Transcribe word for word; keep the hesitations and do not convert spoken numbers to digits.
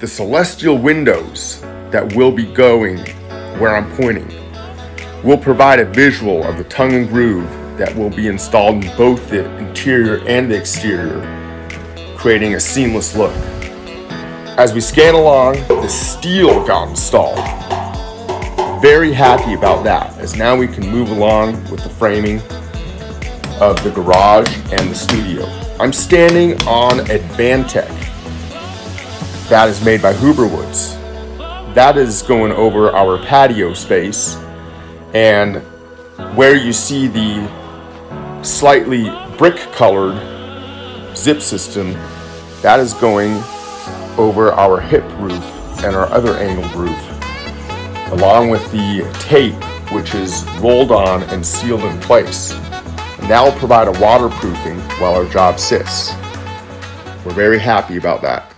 the celestial windows that will be going where I'm pointing will provide a visual of the tongue and groove that will be installed in both the interior and the exterior, creating a seamless look. As we scan along, the steel got installed. Very happy about that, as now we can move along with the framing of the garage and the studio. I'm standing on Advantech. That is made by Huber Woods. That is going over our patio space, and where you see the slightly brick colored Zip System, that is going over our hip roof and our other angled roof, along with the tape, which is rolled on and sealed in place. And that will provide a waterproofing while our job sits. We're very happy about that.